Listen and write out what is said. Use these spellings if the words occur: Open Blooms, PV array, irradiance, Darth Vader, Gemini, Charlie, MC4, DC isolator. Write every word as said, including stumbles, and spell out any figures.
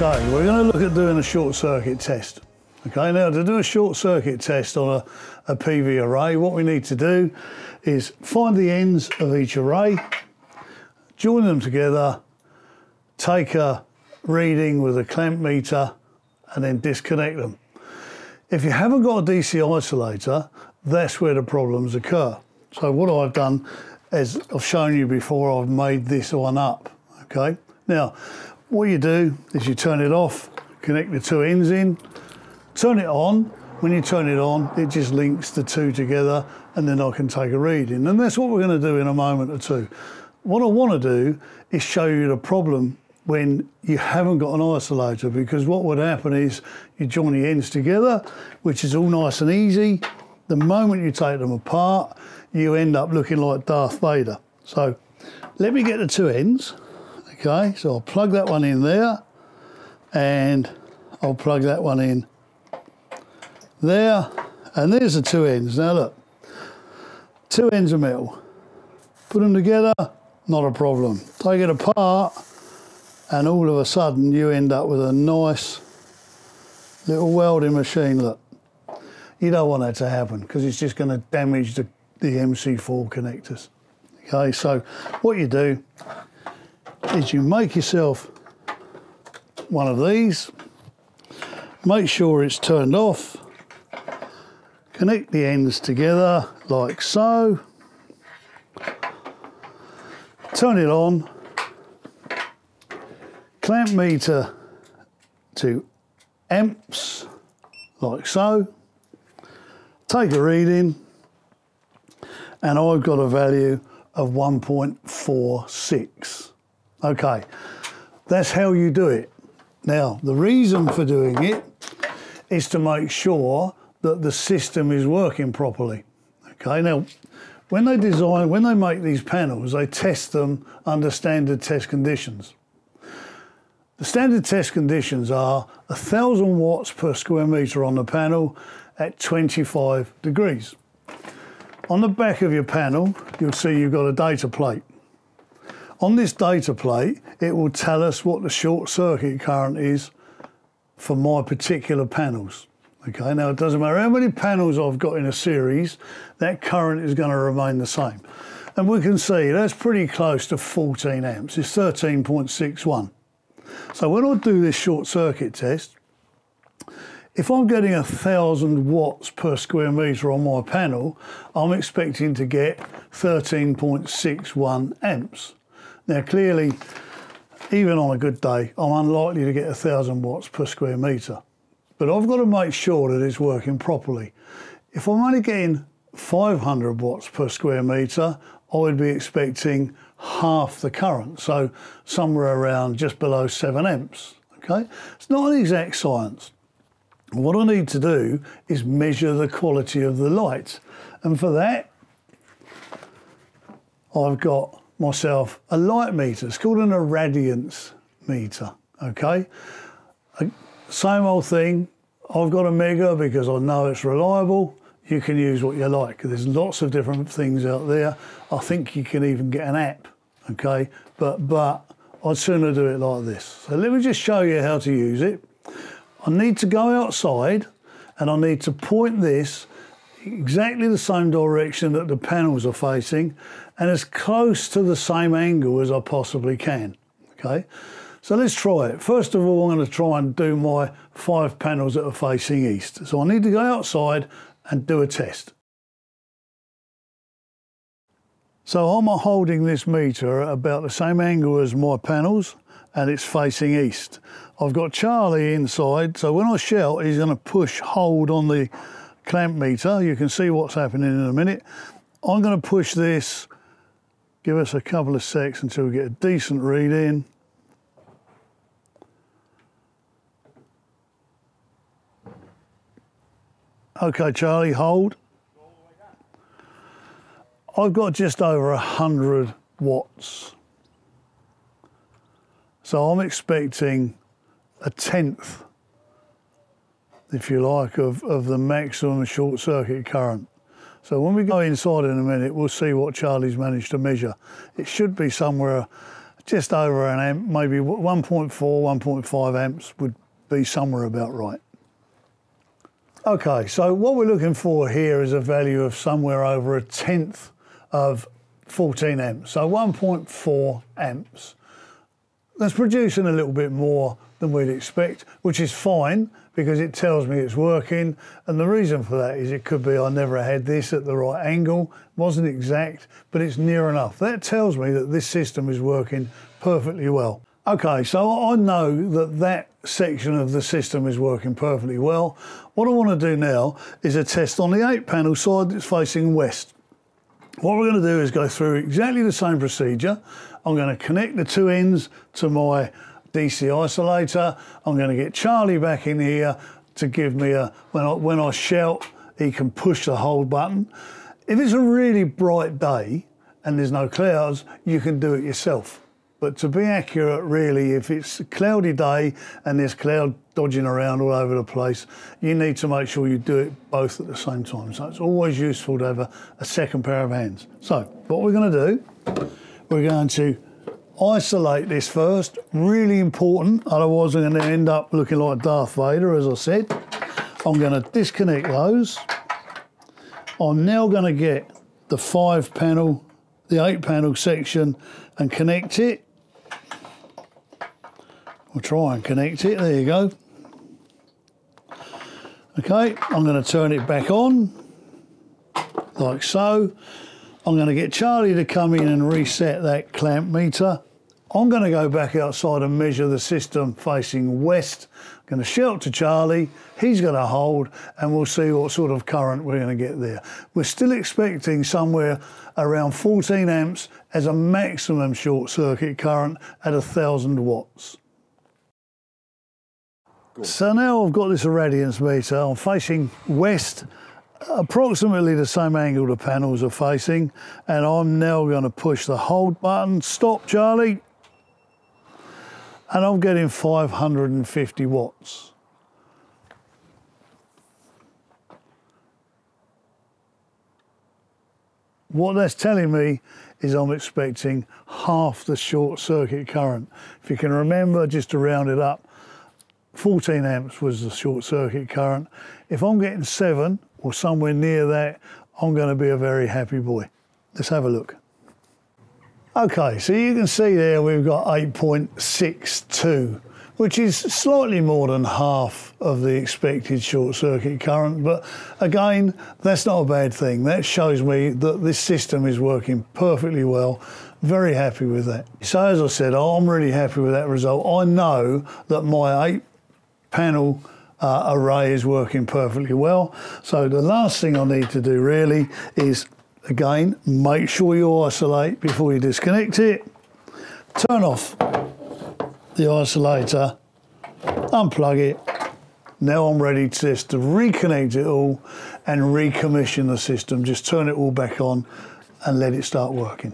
Today we're going to look at doing a short circuit test. Okay, now to do a short circuit test on a, a P V array, what we need to do is find the ends of each array, join them together, take a reading with a clamp meter and then disconnect them. If you haven't got a D C isolator, that's where the problems occur. So what I've done is I've shown you before, I've made this one up. Okay, now what you do is you turn it off, connect the two ends in, turn it on. When you turn it on, it just links the two together and then I can take a reading. And that's what we're going to do in a moment or two. What I want to do is show you the problem when you haven't got an isolator, because what would happen is you join the ends together, which is all nice and easy. The moment you take them apart, you end up looking like Darth Vader. So let me get the two ends. Okay, so I'll plug that one in there and I'll plug that one in there, and there's the two ends. Now look, two ends of metal, put them together, not a problem. Take it apart and all of a sudden you end up with a nice little welding machine. Look, you don't want that to happen because it's just going to damage the, the M C four connectors. Okay, so what you do is you make yourself one of these, make sure it's turned off, connect the ends together like so, turn it on, clamp meter to amps like so, take a reading, and I've got a value of one point four six. Okay, that's how you do it. Now, the reason for doing it is to make sure that the system is working properly. Okay, now, when they design, when they make these panels, they test them under standard test conditions. The standard test conditions are one thousand watts per square metre on the panel at twenty-five degrees. On the back of your panel, you'll see you've got a data plate. On this data plate, it will tell us what the short circuit current is for my particular panels. Okay, now it doesn't matter how many panels I've got in a series, that current is going to remain the same. And we can see that's pretty close to fourteen amps, it's thirteen point six one. So when I do this short circuit test, if I'm getting one thousand watts per square metre on my panel, I'm expecting to get thirteen point six one amps. Now clearly, even on a good day, I'm unlikely to get one thousand watts per square metre. But I've got to make sure that it's working properly. If I'm only getting five hundred watts per square metre, I would be expecting half the current, so somewhere around just below seven amps. Okay, it's not an exact science. What I need to do is measure the quality of the light. And for that, I've got myself a light meter. It's called an irradiance meter. Okay, same old thing. I've got a mega because I know it's reliable. You can use what you like. There's lots of different things out there. I think you can even get an app. Okay, but but I'd sooner do it like this. So let me just show you how to use it. I need to go outside and I need to point this exactly the same direction that the panels are facing and as close to the same angle as I possibly can. Okay, so let's try it. First of all, I'm going to try and do my five panels that are facing east. So I need to go outside and do a test. So I'm holding this meter at about the same angle as my panels and it's facing east. I've got Charlie inside, so when I shout, he's going to push hold on the clamp meter. You can see what's happening in a minute. I'm going to push this, give us a couple of secs until we get a decent read in. Okay, Charlie, hold. I've got just over one hundred watts. So I'm expecting a tenth, if you like, of, of the maximum short circuit current. So when we go inside in a minute, we'll see what Charlie's managed to measure. It should be somewhere just over an amp, maybe one point four, one point five amps would be somewhere about right. Okay, so what we're looking for here is a value of somewhere over a tenth of fourteen amps, so one point four amps. That's producing a little bit more than we'd expect, which is fine because it tells me it's working. And the reason for that is it could be I never had this at the right angle, wasn't exact, but it's near enough. That tells me that this system is working perfectly well. Okay, so I know that that section of the system is working perfectly well. What I want to do now is a test on the eight panel side that's facing west. What we're going to do is go through exactly the same procedure. I'm going to connect the two ends to my D C isolator. I'm going to get Charlie back in here to give me a, when I, when I shout, he can push the hold button. If it's a really bright day and there's no clouds, you can do it yourself. But to be accurate, really, if it's a cloudy day and there's cloud dodging around all over the place, you need to make sure you do it both at the same time. So it's always useful to have a, a second pair of hands. So what we're going to do, we're going to isolate this first. Really important, otherwise I'm going to end up looking like Darth Vader, as I said. I'm going to disconnect those. I'm now going to get the five panel, the eight panel section and connect it. We'll try and connect it, there you go. Okay, I'm going to turn it back on, like so. I'm going to get Charlie to come in and reset that clamp meter. I'm going to go back outside and measure the system facing west. I'm going to shout to Charlie, he's going to hold, and we'll see what sort of current we're going to get there. We're still expecting somewhere around fourteen amps as a maximum short circuit current at one thousand watts. So now I've got this irradiance meter, I'm facing west, approximately the same angle the panels are facing, and I'm now going to push the hold button, stop Charlie, and I'm getting five hundred fifty watts. What that's telling me is I'm expecting half the short circuit current. If you can remember, just to round it up, fourteen amps was the short circuit current. If I'm getting seven or somewhere near that, I'm going to be a very happy boy. Let's have a look. Okay, so you can see there we've got eight point six two, which is slightly more than half of the expected short circuit current, but again, that's not a bad thing. That shows me that this system is working perfectly well. Very happy with that. So as I said, I'm really happy with that result. I know that my eight panel uh, array is working perfectly well. So the last thing I need to do really is, again, make sure you isolate before you disconnect it. Turn off the isolator, unplug it. Now I'm ready to just to reconnect it all and recommission the system. Just turn it all back on and let it start working.